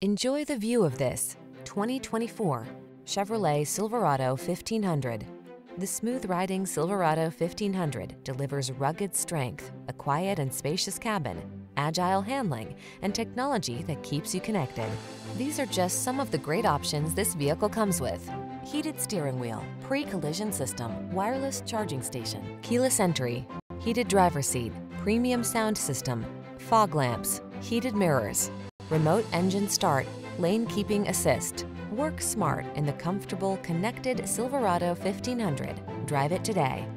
Enjoy the view of this 2024 Chevrolet Silverado 1500. The smooth-riding Silverado 1500 delivers rugged strength, a quiet and spacious cabin, agile handling, and technology that keeps you connected. These are just some of the great options this vehicle comes with: heated steering wheel, pre-collision system, wireless charging station, keyless entry, heated driver's seat, premium sound system, fog lamps, heated mirrors, remote engine start, lane keeping assist. Work smart in the comfortable, connected Silverado 1500. Drive it today.